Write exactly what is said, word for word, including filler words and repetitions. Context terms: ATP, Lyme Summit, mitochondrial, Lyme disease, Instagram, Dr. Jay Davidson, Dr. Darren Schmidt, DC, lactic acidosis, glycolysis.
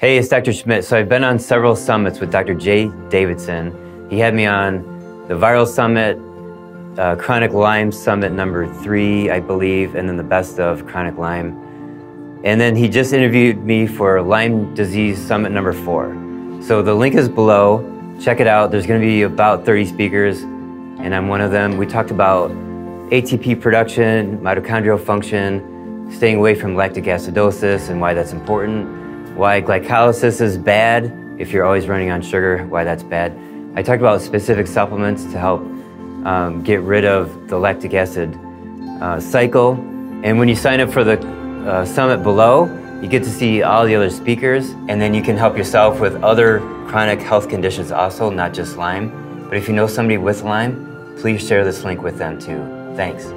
Hey, it's Doctor Schmidt. So I've been on several summits with Doctor Jay Davidson. He had me on the Viral Summit, uh, Chronic Lyme Summit number three, I believe, and then the Best of Chronic Lyme. And then he just interviewed me for Lyme Disease Summit number four. So the link is below. Check it out. There's going to be about thirty speakers, and I'm one of them. We talked about A T P production, mitochondrial function, staying away from lactic acidosis and why that's important, why glycolysis is bad if you're always running on sugar, why that's bad. I talked about specific supplements to help um, get rid of the lactic acid uh, cycle. And when you sign up for the uh, summit below, you get to see all the other speakers, and then you can help yourself with other chronic health conditions also, not just Lyme. But if you know somebody with Lyme, please share this link with them too. Thanks.